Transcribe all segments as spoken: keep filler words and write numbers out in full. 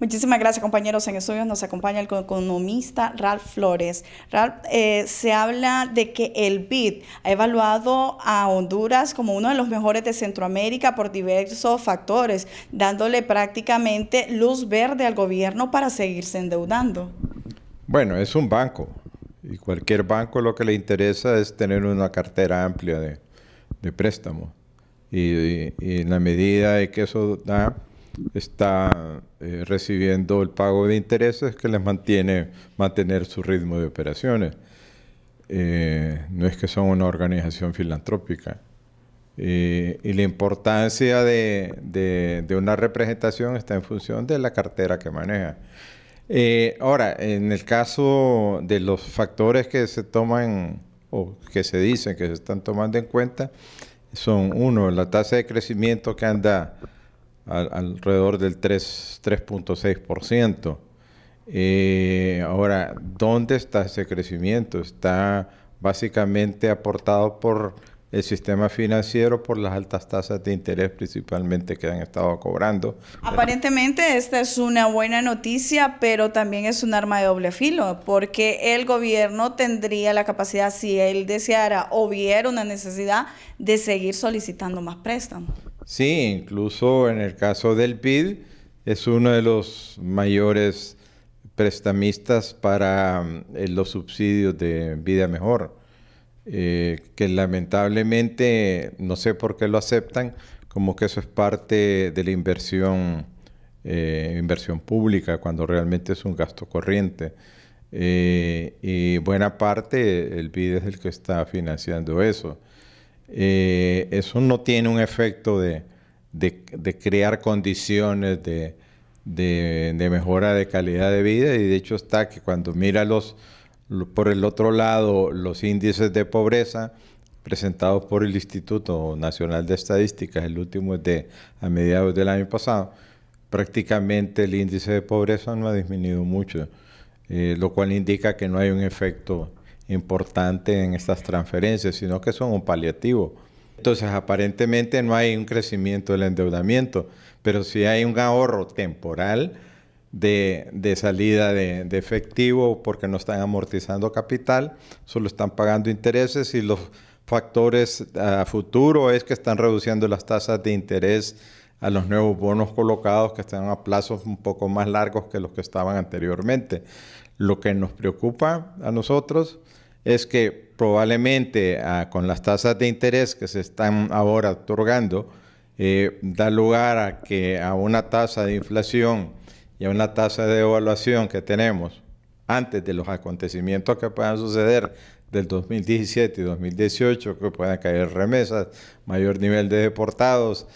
Muchísimas gracias, compañeros. En estudios nos acompaña el economista Ralph Flores. Ralph, eh, se habla de que el B I D ha evaluado a Honduras como uno de los mejores de Centroamérica por diversos factores, dándole prácticamente luz verde al gobierno para seguirse endeudando. Bueno, es un banco y cualquier banco lo que le interesa es tener una cartera amplia de, de préstamos y, y, y en la medida de que eso da... está eh, recibiendo el pago de intereses que les mantiene mantener su ritmo de operaciones. Eh, no es que son una organización filantrópica. Eh, y la importancia de, de, de una representación está en función de la cartera que maneja. Eh, ahora, en el caso de los factores que se toman o que se dicen que se están tomando en cuenta, son uno, la tasa de crecimiento que anda alrededor del tres punto seis por ciento. Eh, ahora, ¿dónde está ese crecimiento? Está básicamente aportado por el sistema financiero, por las altas tasas de interés principalmente que han estado cobrando. Aparentemente esta es una buena noticia, pero también es un arma de doble filo, porque el gobierno tendría la capacidad, si él deseara o viera una necesidad, de seguir solicitando más préstamos. Sí, incluso en el caso del B I D es uno de los mayores prestamistas para eh, los subsidios de Vida Mejor, eh, que lamentablemente no sé por qué lo aceptan, como que eso es parte de la inversión, eh, inversión pública, cuando realmente es un gasto corriente. Eh, y buena parte el B I D es el que está financiando eso. Eh, eso no tiene un efecto de, de, de crear condiciones de, de, de mejora de calidad de vida, y de hecho está que cuando mira los, lo, por el otro lado los índices de pobreza presentados por el Instituto Nacional de Estadísticas, el último es de a mediados del año pasado, prácticamente el índice de pobreza no ha disminuido mucho, eh, lo cual indica que no hay un efecto importante en estas transferencias, sino que son un paliativo. Entonces, aparentemente no hay un crecimiento del endeudamiento, pero sí hay un ahorro temporal de, de salida de, de efectivo, porque no están amortizando capital, solo están pagando intereses, y los factores a futuro es que están reduciendo las tasas de interés a los nuevos bonos colocados, que están a plazos un poco más largos que los que estaban anteriormente. Lo que nos preocupa a nosotros es que probablemente ah, con las tasas de interés que se están ahora otorgando, eh, da lugar a que a una tasa de inflación y a una tasa de devaluación que tenemos antes de los acontecimientos que puedan suceder del dos mil diecisiete y dos mil dieciocho, que puedan caer remesas, mayor nivel de deportados,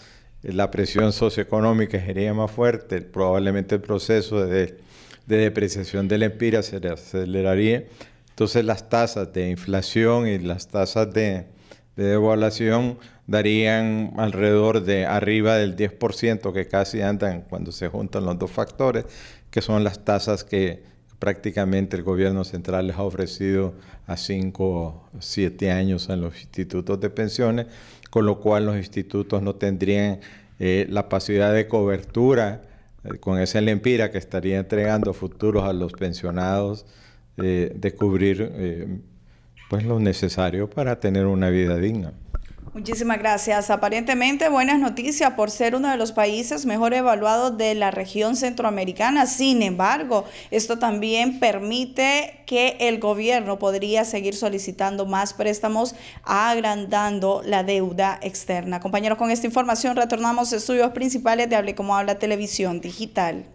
la presión socioeconómica sería más fuerte, probablemente el proceso de, de depreciación de la empira se aceleraría. Entonces las tasas de inflación y las tasas de, de devaluación darían alrededor de arriba del diez por ciento, que casi andan cuando se juntan los dos factores, que son las tasas que prácticamente el gobierno central les ha ofrecido a cinco o siete años en los institutos de pensiones, con lo cual los institutos no tendrían eh, la capacidad de cobertura eh, con esa lempira que estaría entregando futuros a los pensionados, eh, de cubrir eh, pues lo necesario para tener una vida digna. Muchísimas gracias. Aparentemente buenas noticias por ser uno de los países mejor evaluados de la región centroamericana. Sin embargo, esto también permite que el gobierno podría seguir solicitando más préstamos, agrandando la deuda externa. Compañeros, con esta información retornamos a estudios principales de Hable Como Habla Televisión Digital.